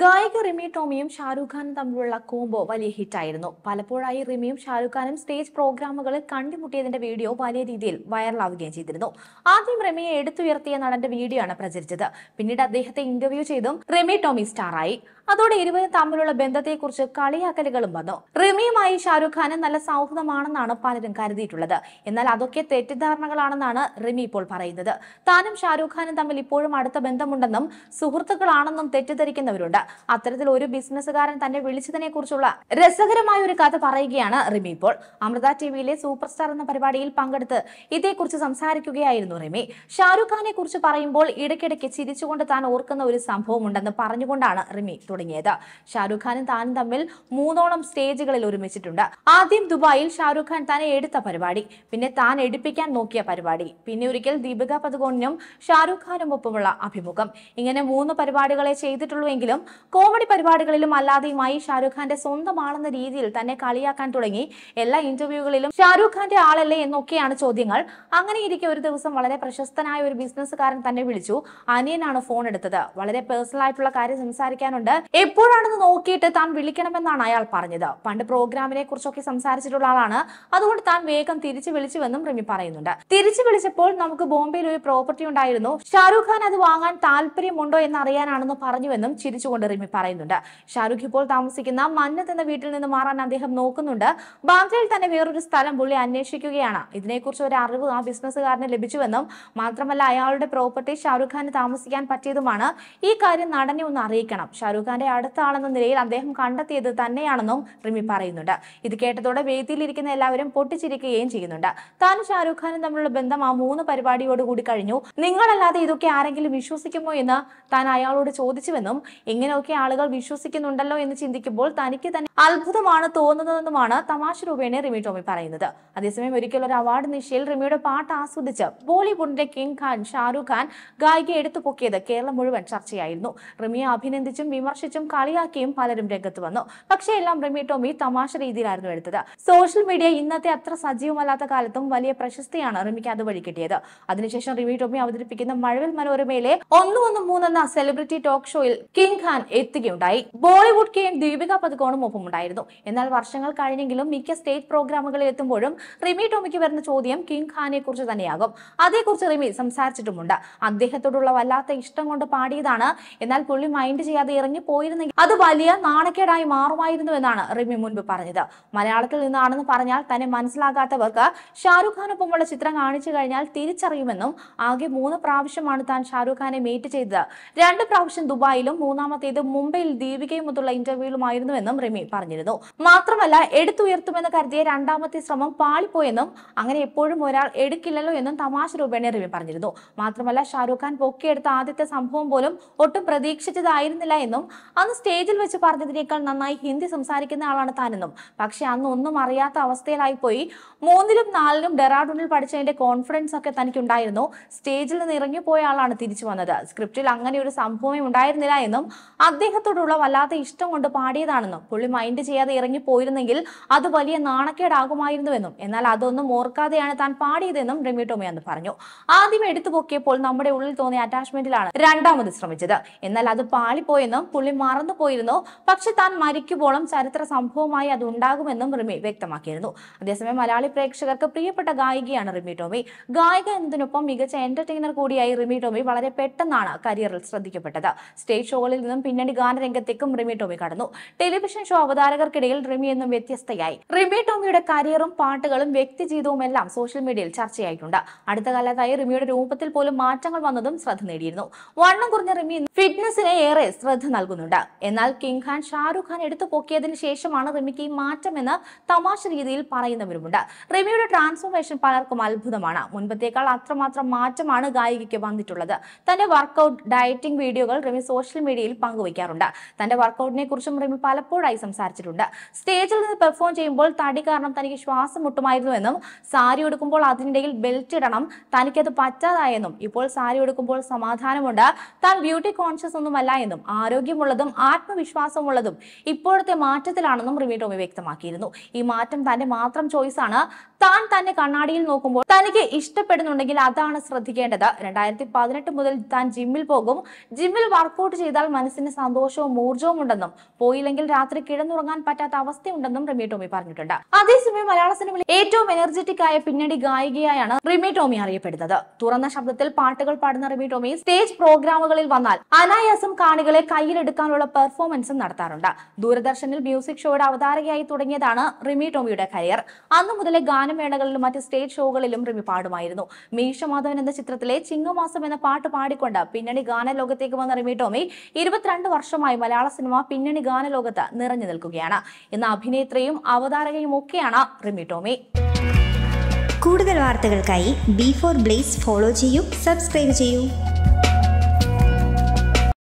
ഗായിക റിമി ടോമിയും ഷാരൂഖ് ഖാനും തമ്മിലുള്ള കോംബോ വലിയ ഹിറ്റായിരുന്നു. പലപ്പോഴായി റിമിയും ഷാരൂഖ് ഖാനും സ്റ്റേജ് പ്രോഗ്രാമുകളിൽ കണ്ടുമുട്ടിയതിന്റെ വീഡിയോ വലിയ രീതിയിൽ വൈറലാവുകയും ചെയ്തിരുന്നു. ആദ്യം റിമിയെ എടുത്തുയർത്തിയ നടന്റെ വീഡിയോ ആണ് പ്രചരിച്ചത്. പിന്നീട് അദ്ദേഹത്തെ ഇന്റർവ്യൂ ചെയ്തും റിമി ടോമി സ്റ്റാറായി. അതോടെ ഇരുവരും തമ്മിലുള്ള ബന്ധത്തെക്കുറിച്ച് കളിയാക്കലുകളും വന്നു. റിമിയുമായി ഷാരൂഖ് ഖാന് നല്ല സൗഹൃദമാണെന്നാണ് പലരും കരുതിയിട്ടുള്ളത്. എന്നാൽ അതൊക്കെ തെറ്റിദ്ധാരണകളാണെന്നാണ് റിമി ഇപ്പോൾ പറയുന്നത്. താനും ഷാരൂഖ് ഖാനും തമ്മിൽ ഇപ്പോഴും അടുത്ത ബന്ധമുണ്ടെന്നും സുഹൃത്തുക്കളാണെന്നും തെറ്റിദ്ധരിക്കുന്നവരുണ്ട്. അത്തരത്തിൽ ഒരു ബിസിനസ്സുകാരൻ തന്നെ വിളിച്ചതിനെ കുറിച്ചുള്ള രസകരമായ ഒരു കഥ പറയുകയാണ് റിമി ഇപ്പോൾ. അമൃത ടിവിയിലെ സൂപ്പർ സ്റ്റാർ എന്ന പരിപാടിയിൽ പങ്കെടുത്ത് ഇതേക്കുറിച്ച് സംസാരിക്കുകയായിരുന്നു റിമി. ഷാരൂഖ് ഖാനെ കുറിച്ച് പറയുമ്പോൾ ഇടയ്ക്കിടയ്ക്ക് ചിരിച്ചുകൊണ്ട് താൻ ഓർക്കുന്ന ഒരു സംഭവം ഉണ്ടെന്ന് പറഞ്ഞുകൊണ്ടാണ് റിമി തുടങ്ങിയത്. ഷാരൂഖ് ഖാനും താനും തമ്മിൽ 3 സ്റ്റേജുകളിൽ ഒരുമിച്ചിട്ടുണ്ട്. ആദ്യം ദുബായിൽ ഷാരൂഖ് ഖാൻ തന്നെ എടുത്ത പരിപാടി, പിന്നെ താൻ എടുപ്പിക്കാൻ നോക്കിയ പരിപാടി, പിന്നെ ഒരിക്കൽ ദീപിക പദുകോണിനും ഷാരൂഖ് ഖാനും ഒപ്പമുള്ള അഭിമുഖം. ഇങ്ങനെ 3 പരിപാടികളെ ചെയ്തിട്ടുള്ളൂവെങ്കിലും കോമഡി പരിപാടികളിലും അല്ലാതെയുമായി ഷാരൂഖ് ഖാന്റെ സ്വന്തമാണെന്ന രീതിയിൽ തന്നെ കളിയാക്കാൻ തുടങ്ങി. എല്ലാ ഇന്റർവ്യൂകളിലും ഷാരൂഖ് ഖാന്റെ ആളല്ലേ എന്നൊക്കെയാണ് ചോദ്യങ്ങൾ. അങ്ങനെയിരിക്കെ ഒരു ദിവസം വളരെ പ്രശസ്തനായ ഒരു ബിസിനസ്സുകാരൻ തന്നെ വിളിച്ചു. അനിയനാണ് ഫോൺ എടുത്തത്. വളരെ പേഴ്സണൽ ആയിട്ടുള്ള കാര്യം സംസാരിക്കാനുണ്ട്. എപ്പോഴാണെന്ന് നോക്കിയിട്ട് താൻ വിളിക്കണമെന്നാണ് അയാൾ പറഞ്ഞത്. പണ്ട് പ്രോഗ്രാമിനെ കുറിച്ചൊക്കെ സംസാരിച്ചിട്ടുള്ള ആളാണ്. അതുകൊണ്ട് താൻ വേഗം തിരിച്ചു വിളിച്ചുവെന്നും റിമി പറയുന്നുണ്ട്. തിരിച്ചു വിളിച്ചപ്പോൾ നമുക്ക് ബോംബെയിൽ ഒരു പ്രോപ്പർട്ടി ഉണ്ടായിരുന്നു. ഷാരൂഖ് ഖാൻ അത് വാങ്ങാൻ താല്പര്യമുണ്ടോ എന്നറിയാനാണെന്ന് പറഞ്ഞുവെന്നും ചിരിച്ചു റിമി പറയുന്നുണ്ട്. ഷാരൂഖ് ഇപ്പോൾ താമസിക്കുന്ന മന്നത് എന്ന വീട്ടിൽ നിന്ന് മാറാൻ അദ്ദേഹം നോക്കുന്നുണ്ട്. ബാന്ദ്രയിൽ തന്നെ വേറൊരു സ്ഥലം പുള്ളി അന്വേഷിക്കുകയാണ്. ഇതിനെക്കുറിച്ച് ഒരു അറിവ് ആ ബിസിനസ്സുകാരന് ലഭിച്ചുവെന്നും മാത്രമല്ല അയാളുടെ പ്രോപ്പർട്ടി ഷാരൂഖ് ഖാന് താമസിക്കാൻ പറ്റിയതുമാണ്. ഈ കാര്യം നടനെ ഒന്ന് അറിയിക്കണം. ഷാരൂഖ് ഖാന്റെ അടുത്ത ആളെന്ന നിലയിൽ അദ്ദേഹം കണ്ടെത്തിയത് തന്നെയാണെന്നും റിമി പറയുന്നുണ്ട്. ഇത് കേട്ടതോടെ വേദിയിലിരിക്കുന്ന എല്ലാവരും പൊട്ടിച്ചിരിക്കുകയും ചെയ്യുന്നുണ്ട്. താനും ഷാരൂഖ് ഖാനും തമ്മിലുള്ള ബന്ധം ആ 3 പരിപാടിയോടുകൂടി കഴിഞ്ഞു. നിങ്ങളല്ലാതെ ഇതൊക്കെ ആരെങ്കിലും വിശ്വസിക്കുമോ എന്ന് താൻ അയാളോട് ചോദിച്ചുവെന്നും ഇങ്ങനെയൊക്കെ ആളുകൾ വിശ്വസിക്കുന്നുണ്ടല്ലോ എന്ന് ചിന്തിക്കുമ്പോൾ തനിക്ക് തന്നെ അത്ഭുതമാണ് തോന്നുന്നതെന്നുമാണ് തമാശ രൂപേണ റിമി ടോമി പറയുന്നത്. അതേസമയം ഒരിക്കലൊരു അവാർഡ് നിശയിൽ റിമിയുടെ പാട്ട് ആസ്വദിച്ച് ബോളിവുഡിന്റെ കിങ് ഖാൻ ഷാരൂഖ് ഖാൻ ഗായികയെ എടുത്തു പൊക്കിയത് കേരളം മുഴുവൻ ചർച്ചയായിരുന്നു. റിമിയെ അഭിനന്ദിച്ചും വിമർശിച്ചും കളിയാക്കിയും പലരും രംഗത്ത് വന്നു. പക്ഷേ എല്ലാം റിമി ടോമി തമാശ രീതിയിലായിരുന്നു എടുത്തത്. സോഷ്യൽ മീഡിയ ഇന്നത്തെ അത്ര സജീവമല്ലാത്ത കാലത്തും വലിയ പ്രശസ്തിയാണ് റിമിക്ക് അതുവഴി കിട്ടിയത്. അതിനുശേഷം റിമി ടോമി അവതരിപ്പിക്കുന്ന മഴവിൽ മനോരമയിലെ 113 എന്ന സെലിബ്രിറ്റി ടോക്ക് ഷോയിൽ കിങ് ഖാൻ എത്തുകയുണ്ടായി. ബോളിവുഡ് കെയും ദീപിക പദുകോണും ഒപ്പമുണ്ടായിരുന്നു. എന്നാൽ വർഷങ്ങൾ കഴിഞ്ഞെങ്കിലും മിക്ക സ്റ്റേറ്റ് പ്രോഗ്രാമുകളിൽ എത്തുമ്പോഴും റിമി ടോമിക്ക് വരുന്ന ചോദ്യം കിങ് ഖാനെ കുറിച്ച് തന്നെയാകും. അതേക്കുറിച്ച് റിമി സംസാരിച്ചിട്ടുമുണ്ട്. അദ്ദേഹത്തോടുള്ള വല്ലാത്ത ഇഷ്ടം കൊണ്ട് പാടിയതാണ്. എന്നാൽ പുള്ളി മൈൻഡ് ചെയ്യാതെ ഇറങ്ങി പോയിരുന്നെങ്കിൽ അത് വലിയ നാണക്കേടായി മാറുമായിരുന്നു എന്നാണ് റിമി മുൻപ് പറഞ്ഞത്. മലയാളത്തിൽ നിന്നാണെന്ന് പറഞ്ഞാൽ തന്നെ മനസ്സിലാകാത്തവർക്ക് ഷാരൂഖ് ഖാനൊപ്പമുള്ള ചിത്രം കാണിച്ചു കഴിഞ്ഞാൽ തിരിച്ചറിയുമെന്നും ആകെ 3 പ്രാവശ്യമാണ് താൻ ഷാരൂഖ് ഖാനെ മീറ്റ് ചെയ്തത്. 2 പ്രാവശ്യം ദുബായിലും 3ാമത്തേത് മുംബൈയിൽ ദീപികയുമൊത്തുള്ള ഇന്റർവ്യൂവിലുമായിരുന്നുവെന്നും റിമി പറഞ്ഞിരുന്നു. മാത്രമല്ല എടുത്തുയർത്തുമെന്ന് കരുതിയ 2ാമത്തെ ശ്രമം പാളിപ്പോയെന്നും അങ്ങനെ എപ്പോഴും ഒരാൾ എടുക്കില്ലല്ലോ എന്നും തമാശ രൂപേണ റിമി പറഞ്ഞിരുന്നു. മാത്രമല്ല ഷാരൂഖ് ഖാൻ പൊക്കിയെടുത്ത ആദ്യത്തെ സംഭവം പോലും ഒട്ടും പ്രതീക്ഷിച്ചതായിരുന്നില്ല എന്നും അന്ന് സ്റ്റേജിൽ വെച്ച് പറഞ്ഞതിനേക്കാൾ നന്നായി ഹിന്ദി സംസാരിക്കുന്ന ആളാണ് താനെന്നും പക്ഷെ അന്ന് ഒന്നും അറിയാത്ത അവസ്ഥയിലായി പോയി. 3ലും 4ലും ഡെറാഡൂണിൽ പഠിച്ചതിന്റെ കോൺഫിഡൻസ് ഒക്കെ തനിക്കുണ്ടായിരുന്നു. സ്റ്റേജിൽ നിന്ന് ഇറങ്ങിപ്പോയ ആളാണ് തിരിച്ചു വന്നത്. സ്ക്രിപ്റ്റിൽ അങ്ങനെ ഒരു സംഭവമേ ഉണ്ടായിരുന്നില്ല എന്നും അദ്ദേഹത്തോടുള്ള വല്ലാത്ത ഇഷ്ടം കൊണ്ട് പാടിയതാണെന്നും പുള്ളി മൈൻഡ് ചെയ്യാതെ ഇറങ്ങിപ്പോയിരുന്നെങ്കിൽ അത് വലിയ നാണക്കേടാകുമായിരുന്നുവെന്നും എന്നാൽ അതൊന്നും ഓർക്കാതെയാണ് താൻ പാടിയതെന്നും റിമി ടോമി അന്ന് പറഞ്ഞു. ആദ്യം എടുത്തു പൊക്കിയപ്പോൾ നമ്മുടെ ഉള്ളിൽ തോന്നിയ അറ്റാച്ച്മെന്റിലാണ് 2ാമത് ശ്രമിച്ചത്. എന്നാൽ അത് പാളിപ്പോയെന്നും പുള്ളി മറന്നുപോയിരുന്നു. പക്ഷെ താൻ മരിക്കുമ്പോഴും ചരിത്ര സംഭവമായി അത് ഉണ്ടാകുമെന്നും റിമി വ്യക്തമാക്കിയിരുന്നു. അതേസമയം മലയാളി പ്രേക്ഷകർക്ക് പ്രിയപ്പെട്ട ഗായികയാണ് റിമി ടോമി. ഗായിക എന്നതിനൊപ്പം മികച്ച എന്റർടൈനർ കൂടിയായി റിമി ടോമി വളരെ പെട്ടെന്നാണ് കരിയറിൽ ശ്രദ്ധിക്കപ്പെട്ടത്. സ്റ്റേജ് ഷോകളിൽ നിന്നും പിന്നീട് ഗാനരംഗത്തേക്കും റിമി ടോമി കടന്നു. ടെലിവിഷൻ ഷോ അവതാരകർക്കിടയിൽ റിമി എന്നും വ്യത്യസ്തയായി. റിമി ടോമിയുടെ കരിയറും പാട്ടുകളും വ്യക്തിജീവിതവും എല്ലാം സോഷ്യൽ മീഡിയയിൽ ചർച്ചയായിട്ടുണ്ട്. അടുത്ത കാലത്തായി റിമിയുടെ രൂപത്തിൽ പോലും മാറ്റങ്ങൾ വന്നതും ശ്രദ്ധ നേടിയിരുന്നു. വണ്ണം കുറഞ്ഞ റിമി ഫിറ്റ്നസിനെ ഏറെ ശ്രദ്ധ നൽകുന്നുണ്ട്. എന്നാൽ കിങ് ഖാൻ ഷാരൂഖ് ഖാൻ എടുത്തു പൊക്കിയതിന് ശേഷമാണ് റിമിക്ക് ഈ മാറ്റമെന്ന് തമാശ രീതിയിൽ പറയുന്നവരുമുണ്ട്. റിമിയുടെ ട്രാൻസ്ഫോർമേഷൻ പലർക്കും അത്ഭുതമാണ്. മുൻപത്തേക്കാൾ അത്രമാത്രം മാറ്റമാണ് ഗായികയ്ക്ക് വന്നിട്ടുള്ളത്. തന്റെ വർക്കൗട്ട് ഡയറ്റിംഗ് വീഡിയോകൾ റിമി സോഷ്യൽ മീഡിയയിൽ പങ്കുവയ്ക്കാറുണ്ട്. തന്റെ വർക്കൗട്ടിനെ കുറിച്ചും റിമി പലപ്പോഴായി സംസാരിച്ചിട്ടുണ്ട്. സ്റ്റേജിൽ നിന്ന് പെർഫോം ചെയ്യുമ്പോൾ തടി കാരണം തനിക്ക് ശ്വാസം മുട്ടുമായിരുന്നുവെന്നും സാരി എടുക്കുമ്പോൾ അതിനിടയിൽ ബെൽറ്റ് ഇടണം തനിക്കത് പറ്റാതായെന്നും ഇപ്പോൾ സാരി എടുക്കുമ്പോൾ സമാധാനമുണ്ട് താൻ ബ്യൂട്ടി കോൺഷ്യസ് ഒന്നുമല്ല എന്നും ആരോഗ്യമുള്ള ഉള്ളതും ആത്മവിശ്വാസമുള്ളതും ഇപ്പോഴത്തെ മാറ്റത്തിലാണെന്നും റിമി ടോമി വ്യക്തമാക്കിയിരുന്നു. ഈ മാറ്റം തന്റെ മാത്രം ചോയ്സാണ്. താൻ തന്നെ കണ്ണാടിയിൽ നോക്കുമ്പോൾ തനിക്ക് ഇഷ്ടപ്പെടുന്നുണ്ടെങ്കിൽ അതാണ് ശ്രദ്ധിക്കേണ്ടത്. 2018 മുതൽ താൻ ജിമ്മിൽ പോകും. ജിമ്മിൽ വർക്കൗട്ട് ചെയ്താൽ മനസ്സിന് സന്തോഷവും ഊർജ്ജവും ഉണ്ടെന്നും പോയില്ലെങ്കിൽ രാത്രി കിടന്നുറങ്ങാൻ പറ്റാത്ത അവസ്ഥയുണ്ടെന്നും റിമി ടോമി പറഞ്ഞിട്ടുണ്ട്. അതേസമയം മലയാള സിനിമയിൽ ഏറ്റവും എനർജറ്റിക് ആയ പിന്നണി ഗായികയായാണ് റിമി ടോമി അറിയപ്പെടുന്നത്. തുറന്ന ശബ്ദത്തിൽ പാട്ടുകൾ പാടുന്ന റിമി ടോമി സ്റ്റേജ് പ്രോഗ്രാമുകളിൽ വന്നാൽ അനായാസം കാണികളെ കയ്യിലെടുക്കാനുള്ള പെർഫോമൻസും നടത്താറുണ്ട്. ദൂരദർശനിൽ മ്യൂസിക് ഷോയുടെ അവതാരകയായി തുടങ്ങിയതാണ് റിമി ടോമിയുടെ കരിയർ. അന്നു മുതലേ ഗാനമേളകളിലും മറ്റ് സ്റ്റേജ് ഷോകളിലും റിമി പാടുമായിരുന്നു. മീശമാധവൻ എന്ന ചിത്രത്തിലെ ചിങ്ങമാസം എന്ന പാട്ട് പാടിക്കൊണ്ട് പിന്നണി ഗാന ലോകത്തേക്ക് വന്ന റിമി ടോമി 22 വർഷമായി മലയാള സിനിമ പിന്നണി ഗാന ലോകത്ത് നിറഞ്ഞു നിൽക്കുകയാണ്. ഇന്ന് അഭിനേത്രിയും അവതാരകയും ഒക്കെയാണ് റിമി ടോമി. കൂടുതൽ വാർത്തകൾക്കായി B4blaze ഫോളോ ചെയ്യൂ, സബ്സ്ക്രൈബ് ചെയ്യൂ.